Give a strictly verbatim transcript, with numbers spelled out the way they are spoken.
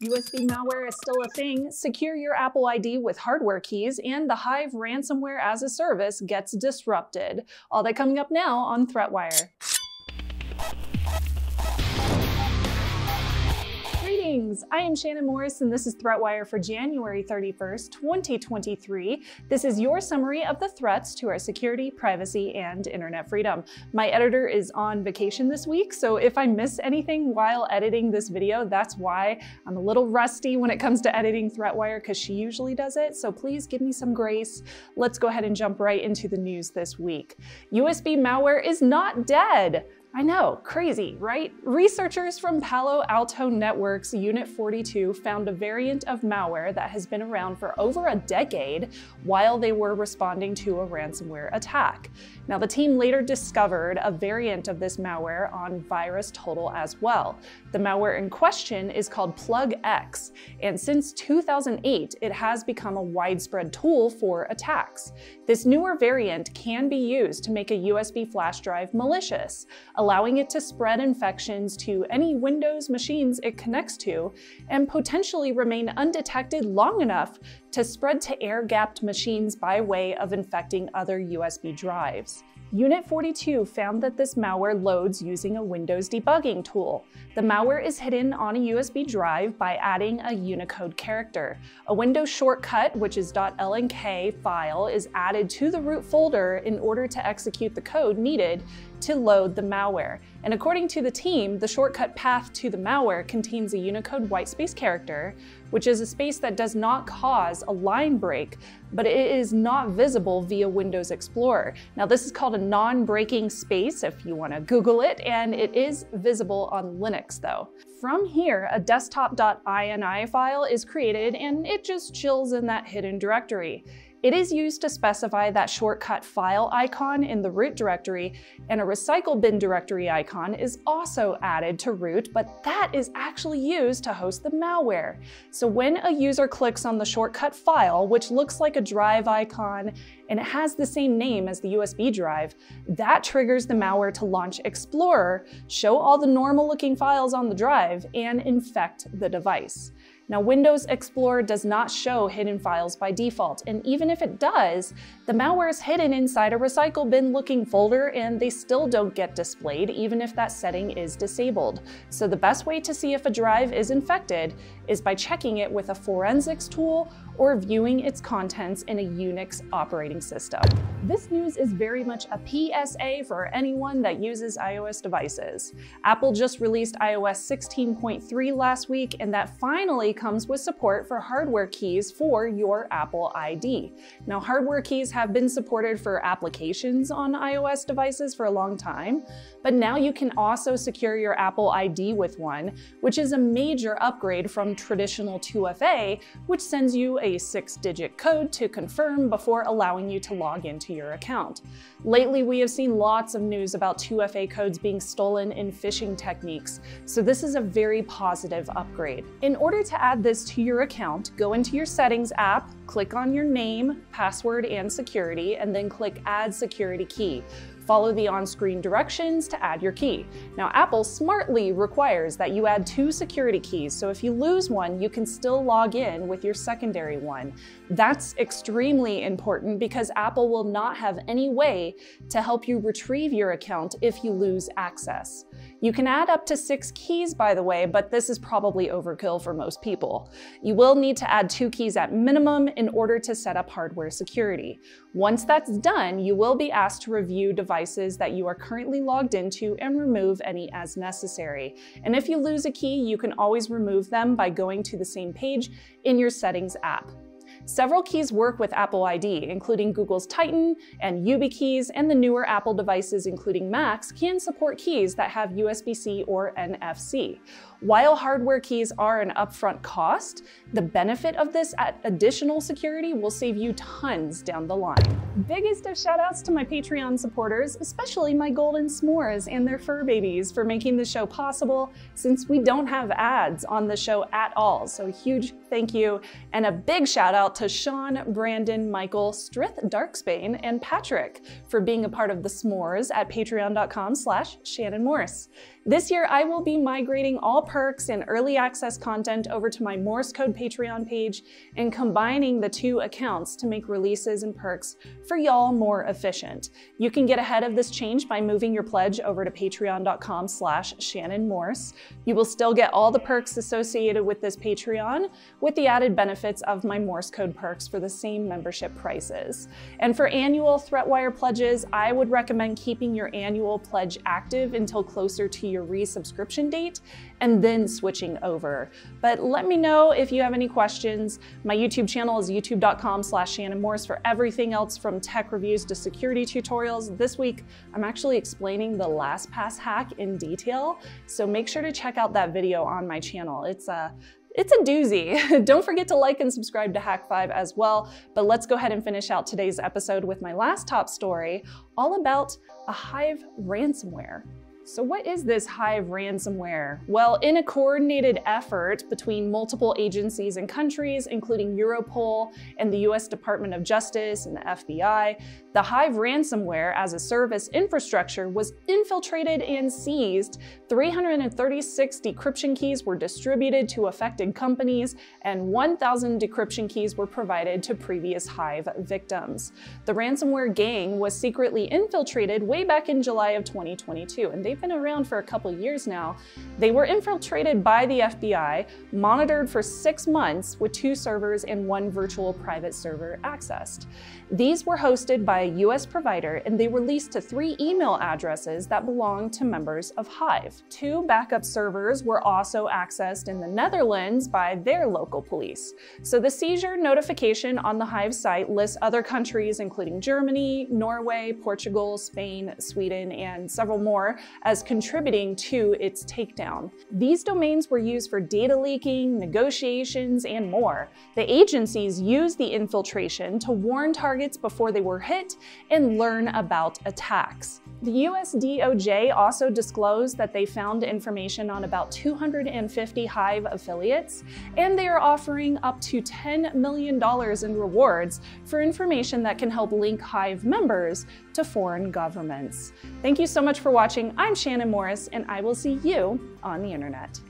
U S B malware is still a thing, secure your Apple I D with hardware keys, and the Hive ransomware as a service gets disrupted. All that coming up now on ThreatWire. Greetings, I am Shannon Morse and this is ThreatWire for January thirty-first, twenty twenty-three. This is your summary of the threats to our security, privacy, and internet freedom. My editor is on vacation this week, so if I miss anything while editing this video, that's why. I'm a little rusty when it comes to editing ThreatWire because she usually does it, so please give me some grace. Let's go ahead and jump right into the news this week. U S B malware is not dead. I know, crazy, right? Researchers from Palo Alto Networks Unit forty-two found a variant of malware that has been around for over a decade while they were responding to a ransomware attack. Now, the team later discovered a variant of this malware on VirusTotal as well. The malware in question is called PlugX, and since two thousand eight, it has become a widespread tool for attacks. This newer variant can be used to make a U S B flash drive malicious, allowing it to spread infections to any Windows machines it connects to, and potentially remain undetected long enough to spread to air-gapped machines by way of infecting other U S B drives. Unit forty-two found that this malware loads using a Windows debugging tool. The malware is hidden on a U S B drive by adding a Unicode character. A Windows shortcut, which is .lnk file, is added to the root folder in order to execute the code needed to load the malware. And according to the team, the shortcut path to the malware contains a Unicode whitespace character, which is a space that does not cause a line break, but it is not visible via Windows Explorer. Now, this is called a non-breaking space if you want to Google it, and it is visible on Linux though. From here, a desktop dot I N I file is created and it just chills in that hidden directory. It is used to specify that shortcut file icon in the root directory, and a recycle bin directory icon is also added to root, but that is actually used to host the malware. So when a user clicks on the shortcut file, which looks like a drive icon, and it has the same name as the U S B drive, that triggers the malware to launch Explorer, show all the normal looking files on the drive, and infect the device. Now, Windows Explorer does not show hidden files by default, and even if it does, the malware is hidden inside a recycle bin looking folder and they still don't get displayed even if that setting is disabled. So the best way to see if a drive is infected is by checking it with a forensics tool or viewing its contents in a Unix operating system. This news is very much a P S A for anyone that uses iOS devices. Apple just released iOS sixteen point three last week, and that finally comes with support for hardware keys for your Apple I D. Now, hardware keys have been supported for applications on iOS devices for a long time, but now you can also secure your Apple I D with one, which is a major upgrade from traditional two F A, which sends you a six-digit code to confirm before allowing you to log into your account. Lately, we have seen lots of news about two F A codes being stolen in phishing techniques, so this is a very positive upgrade. In order to add this to your account, go into your Settings app, click on your name, password, and security, and then click Add Security Key. Follow the on-screen directions to add your key. Now, Apple smartly requires that you add two security keys, so if you lose one, you can still log in with your secondary one. That's extremely important because Apple will not have any way to help you retrieve your account if you lose access. You can add up to six keys, by the way, but this is probably overkill for most people. You will need to add two keys at minimum in order to set up hardware security. Once that's done, you will be asked to review device devices that you are currently logged into and remove any as necessary. And if you lose a key, you can always remove them by going to the same page in your Settings app. Several keys work with Apple I D, including Google's Titan and YubiKeys, and the newer Apple devices, including Macs, can support keys that have U S B C or N F C. While hardware keys are an upfront cost, the benefit of this additional security will save you tons down the line. Biggest of shoutouts to my Patreon supporters, especially my Golden S'mores and their fur babies, for making the show possible, since we don't have ads on the show at all. So a huge thank you, and a big shout out to Sean, Brandon, Michael, Strith, Darksbane, and Patrick for being a part of the S'mores at patreon dot com slash Shannon Morse. This year, I will be migrating all perks and early access content over to my Morse Code Patreon page and combining the two accounts to make releases and perks for y'all more efficient. You can get ahead of this change by moving your pledge over to patreon dot com slash Shannon Morse. You will still get all the perks associated with this Patreon with the added benefits of my Morse Code perks for the same membership prices. And for annual ThreatWire pledges, I would recommend keeping your annual pledge active until closer to your resubscription date and then switching over. But let me know if you have any questions. My YouTube channel is youtube dot com slash Shannon Morse for everything else from tech reviews to security tutorials. This week, I'm actually explaining the LastPass hack in detail, so make sure to check out that video on my channel. It's a It's a doozy. Don't forget to like and subscribe to Hack five as well, but let's go ahead and finish out today's episode with my last top story, all about a Hive ransomware. So what is this Hive ransomware? Well, in a coordinated effort between multiple agencies and countries, including Europol and the U S Department of Justice and the F B I, the Hive ransomware as a service infrastructure was infiltrated and seized. three hundred thirty-six decryption keys were distributed to affected companies, and one thousand decryption keys were provided to previous Hive victims. The ransomware gang was secretly infiltrated way back in July of twenty twenty-two, and they've been around for a couple years now. They were infiltrated by the F B I, monitored for six months with two servers and one virtual private server accessed. These were hosted by a U S provider, and they were leased to three email addresses that belonged to members of Hive. Two backup servers were also accessed in the Netherlands by their local police. So the seizure notification on the Hive site lists other countries, including Germany, Norway, Portugal, Spain, Sweden, and several more, as contributing to its takedown. These domains were used for data leaking, negotiations, and more. The agencies used the infiltration to warn targets before they were hit and learn about attacks. The U S D O J also disclosed that they found information on about two hundred fifty Hive affiliates, and they are offering up to ten million dollars in rewards for information that can help link Hive members to foreign governments. Thank you so much for watching. I'm Shannon Morse, and I will see you on the internet.